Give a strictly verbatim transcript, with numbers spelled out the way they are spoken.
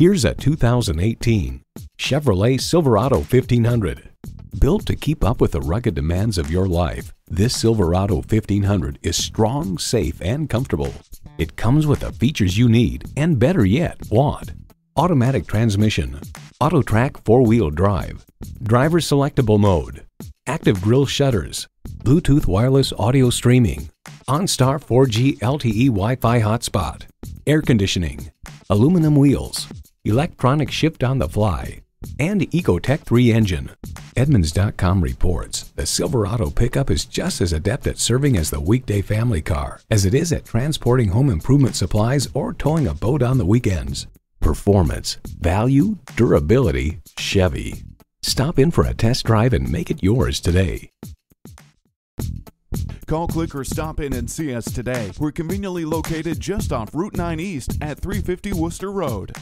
Here's a two thousand eighteen Chevrolet Silverado fifteen hundred. Built to keep up with the rugged demands of your life, this Silverado fifteen hundred is strong, safe, and comfortable. It comes with the features you need and, better yet, want. Automatic transmission, AutoTrac four-wheel drive, driver selectable mode, active grille shutters, Bluetooth wireless audio streaming, OnStar four G L T E Wi-Fi hotspot, air conditioning, aluminum wheels, electronic shift on the fly, and EcoTec three engine. Edmunds dot com reports the Silverado pickup is just as adept at serving as the weekday family car as it is at transporting home improvement supplies or towing a boat on the weekends. Performance, value, durability, Chevy. Stop in for a test drive and make it yours today. Call, click, or stop in and see us today. We're conveniently located just off Route nine East at three fifty Worcester Road.